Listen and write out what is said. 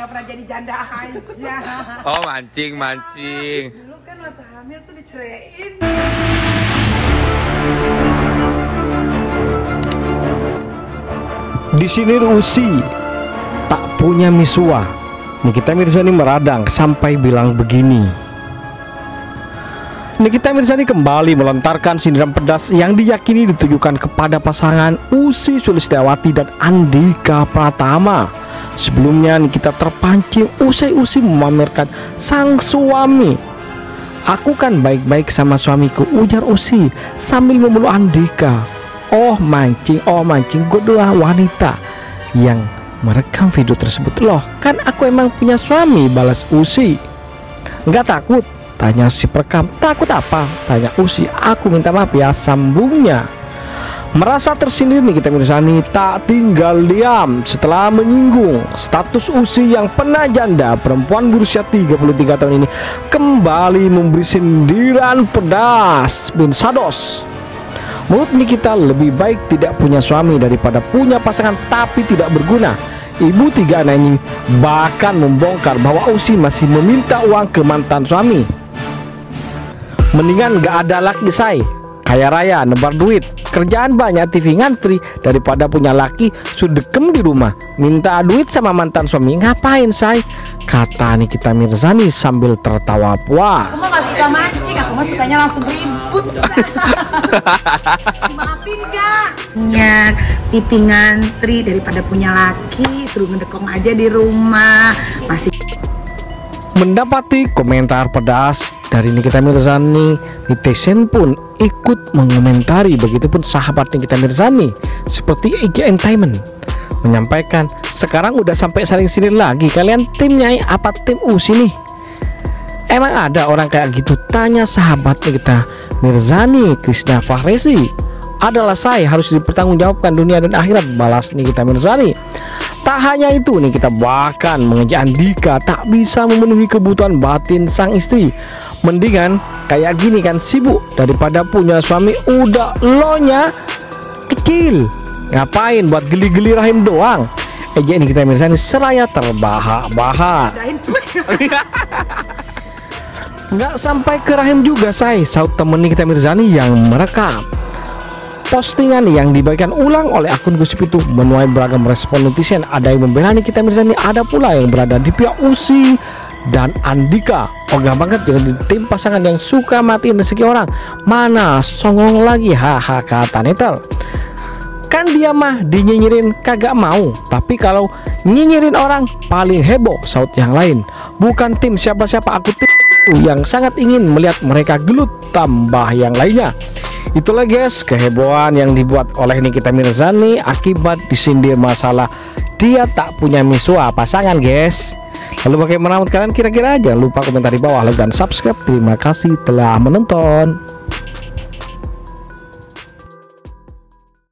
Gak pernah jadi janda aja. Oh, mancing. Dulu kan waktu hamil tuh diceraiin. Di sini Ussy tak punya misua. Nikita Mirzani meradang sampai bilang begini. Nikita Mirzani kembali melontarkan sindiran pedas yang diyakini ditujukan kepada pasangan Ussy Sulistiawati dan Andika Pratama. Sebelumnya Nikita terpancing usai Ussy memamerkan sang suami. Aku kan baik-baik sama suamiku, ujar Ussy sambil memeluk Andika. Oh mancing, kedua wanita yang merekam video tersebut. Loh kan aku emang punya suami, balas Ussy. Enggak takut, tanya si perekam. Takut apa, tanya Ussy. Aku minta maaf ya, sambungnya. Merasa tersindir, Nikita Mirzani tak tinggal diam setelah menyinggung status Ussy yang pernah janda. Perempuan berusia 33 tahun ini kembali memberi sindiran pedas bin sados. Menurut Nikita lebih baik tidak punya suami daripada punya pasangan tapi tidak berguna. Ibu 3 anak ini bahkan membongkar bahwa Ussy masih meminta uang ke mantan suami. Mendingan gak ada laki say, kaya raya, nebar duit, kerjaan banyak, TV ngantri, daripada punya laki sudekem di rumah minta duit sama mantan suami. Ngapain say, kata Nikita Mirzani sambil tertawa puas. Aku mah suka mancing, aku mah sukanya langsung ribut. Maafin gak punya TV ngantri daripada punya laki suruh ngedekong aja di rumah. Masih mendapati komentar pedas dari Nikita Mirzani, netizen pun ikut mengomentari. Begitupun sahabat Nikita Mirzani seperti IGN Entertainment menyampaikan, sekarang udah sampai saling sindir lagi, kalian timnya apa, tim Ussy nih? Emang ada orang kayak gitu, tanya sahabat Nikita Mirzani, Krishna Fahresi. Adalah saya, harus dipertanggungjawabkan dunia dan akhirat, balas Nikita Mirzani. Tak hanya itu, Nikita bahkan mengejek Andika tak bisa memenuhi kebutuhan batin sang istri. Mendingan kayak gini kan, sibuk daripada punya suami udah lonya kecil. Ngapain buat geli-geli rahim doang? Ejek Nikita Mirzani seraya terbahak-bahak. Nggak sampai ke rahim juga say, saut temen Nikita Mirzani yang merekam postingan yang dibagikan ulang oleh akun gosip itu. Menuai beragam respon netizen, ada yang membela Nikita Mirzani, ada pula yang berada di pihak Ussy dan Andika. Oh gampang banget jadi tim pasangan yang suka matiin rezeki orang, mana songong lagi, haha kata netel. Kan dia mah dinyinyirin kagak mau, tapi kalau nyinyirin orang paling heboh, saut yang lain. Bukan tim siapa-siapa, aku tim yang sangat ingin melihat mereka gelut, tambah yang lainnya. Itulah guys kehebohan yang dibuat oleh Nikita Mirzani akibat disindir masalah dia tak punya misua pasangan guys. Lalu bagaimana menurut kalian kira-kira? Jangan lupa komentar di bawah, like dan subscribe. Terima kasih telah menonton.